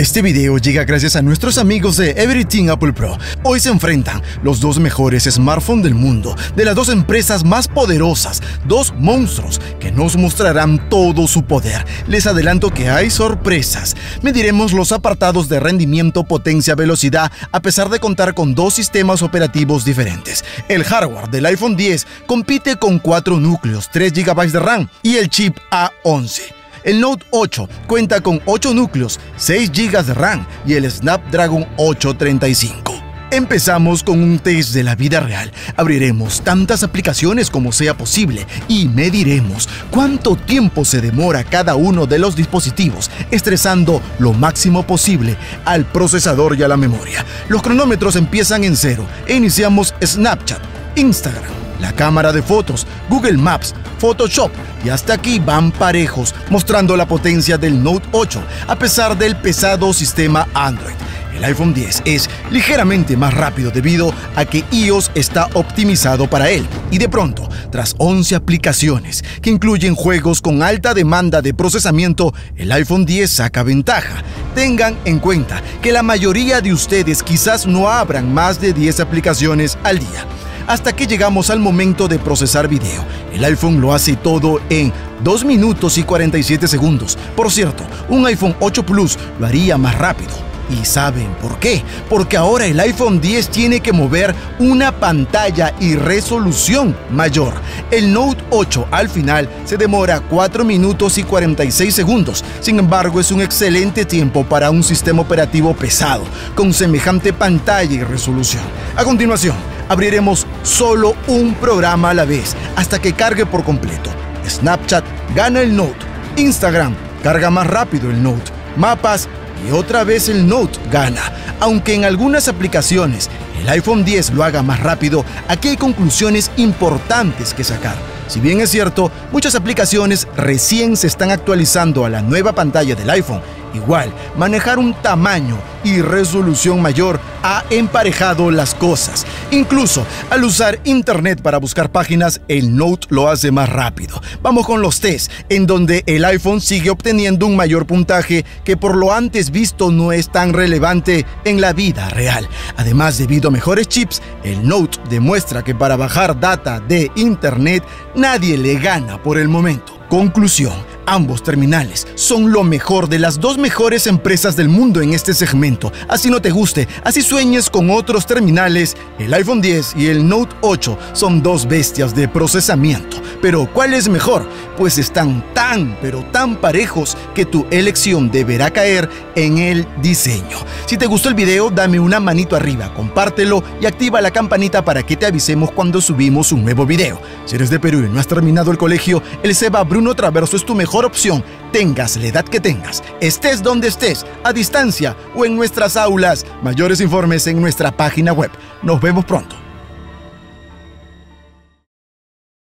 Este video llega gracias a nuestros amigos de Everything Apple Pro. Hoy se enfrentan los dos mejores smartphones del mundo, de las dos empresas más poderosas, dos monstruos que nos mostrarán todo su poder. Les adelanto que hay sorpresas. Mediremos los apartados de rendimiento, potencia, velocidad, a pesar de contar con dos sistemas operativos diferentes. El hardware del iPhone X compite con 4 núcleos, 3 GB de RAM y el chip A11. El Note 8 cuenta con 8 núcleos, 6 GB de RAM y el Snapdragon 835. Empezamos con un test de la vida real. Abriremos tantas aplicaciones como sea posible y mediremos cuánto tiempo se demora cada uno de los dispositivos, estresando lo máximo posible al procesador y a la memoria. Los cronómetros empiezan en cero e iniciamos Snapchat, Instagram, la cámara de fotos, Google Maps, Photoshop, y hasta aquí van parejos, mostrando la potencia del Note 8 a pesar del pesado sistema Android. El iPhone X es ligeramente más rápido debido a que iOS está optimizado para él, y de pronto, tras 11 aplicaciones que incluyen juegos con alta demanda de procesamiento, el iPhone X saca ventaja. Tengan en cuenta que la mayoría de ustedes quizás no abran más de 10 aplicaciones al día. Hasta que llegamos al momento de procesar video. El iPhone lo hace todo en 2 minutos y 47 segundos. Por cierto, un iPhone 8 Plus lo haría más rápido. ¿Y saben por qué? Porque ahora el iPhone X tiene que mover una pantalla y resolución mayor. El Note 8 al final se demora 4 minutos y 46 segundos. Sin embargo, es un excelente tiempo para un sistema operativo pesado, con semejante pantalla y resolución. A continuación, abriremos solo un programa a la vez hasta que cargue por completo. Snapchat gana el Note, Instagram carga más rápido el Note, Mapas y otra vez el Note gana. Aunque en algunas aplicaciones el iPhone X lo haga más rápido, aquí hay conclusiones importantes que sacar. Si bien es cierto, muchas aplicaciones recién se están actualizando a la nueva pantalla del iPhone, igual, manejar un tamaño y resolución mayor ha emparejado las cosas. Incluso al usar internet para buscar páginas, el Note lo hace más rápido. Vamos con los tests, en donde el iPhone sigue obteniendo un mayor puntaje que por lo antes visto no es tan relevante en la vida real. Además, debido a mejores chips, el Note demuestra que para bajar data de internet nadie le gana por el momento. Conclusión, ambos terminales son lo mejor de las dos mejores empresas del mundo en este segmento. Así no te guste, así sueñes con otros terminales, el iPhone X y el Note 8 son dos bestias de procesamiento. Pero ¿cuál es mejor? Pues están tan, pero tan parejos que tu elección deberá caer en el diseño. Si te gustó el video, dame una manito arriba, compártelo y activa la campanita para que te avisemos cuando subimos un nuevo video. Si eres de Perú y no has terminado el colegio, el Seba Bruno Traverso es tu mejor opción. Tengas la edad que tengas, estés donde estés, a distancia o en nuestras aulas. Mayores informes en nuestra página web. Nos vemos pronto.